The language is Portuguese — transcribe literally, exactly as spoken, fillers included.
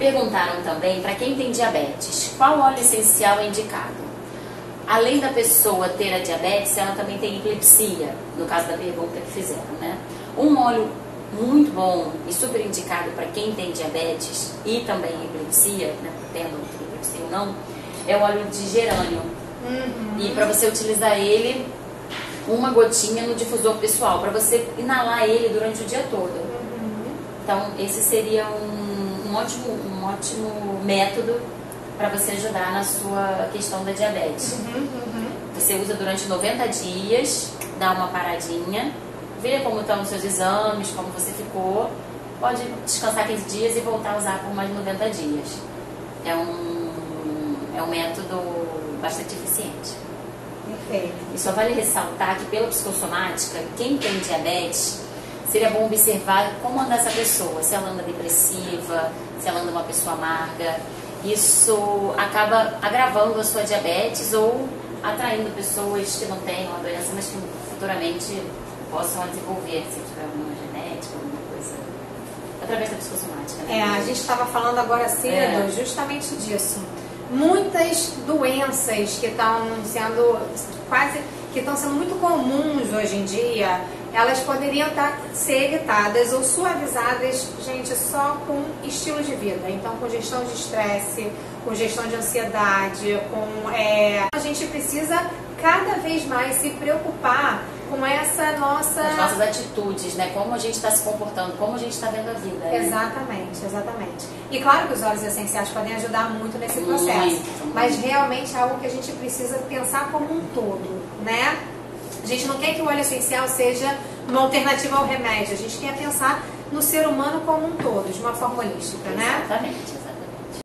Perguntaram também para quem tem diabetes, qual óleo essencial é indicado? Além da pessoa ter a diabetes, ela também tem epilepsia, no caso da pergunta que fizeram, né? Um óleo muito bom e super indicado para quem tem diabetes e também epilepsia, né, tendo epilepsia ou não, é o óleo de gerânio. Uhum. E para você utilizar ele, uma gotinha no difusor pessoal, para você inalar ele durante o dia todo. Uhum. Então, esse seria um, um, ótimo, um ótimo método para você ajudar na sua questão da diabetes. Uhum. Uhum. Você usa durante noventa dias, dá uma paradinha, vê como estão os seus exames, como você ficou, pode descansar quinze dias e voltar a usar por mais de noventa dias. É um, é um método bastante eficiente. Perfeito. E só vale ressaltar que pela psicossomática, quem tem diabetes, seria bom observar como anda essa pessoa, se ela anda depressiva, se ela anda uma pessoa amarga. Isso acaba agravando a sua diabetes ou atraindo pessoas que não tenham a doença, mas que futuramente possam desenvolver, se tiver alguma genética, alguma coisa, através da psicossomática, né? É, a gente estava falando agora cedo é. justamente disso. Muitas doenças que estão sendo quase, que estão sendo muito comuns hoje em dia, elas poderiam estar, ser evitadas ou suavizadas, gente, só com estilo de vida. Então, com gestão de estresse, com gestão de ansiedade, com... É... A gente precisa cada vez mais se preocupar com essa nossa... As nossas atitudes, né? Como a gente está se comportando, como a gente está vendo a vida. Né? Exatamente, exatamente. E claro que os óleos essenciais podem ajudar muito nesse processo. Muito. Mas realmente é algo que a gente precisa pensar como um todo, né? A gente não quer que o óleo essencial seja uma alternativa ao remédio. A gente quer pensar no ser humano como um todo, de uma forma holística, né? Exatamente, exatamente.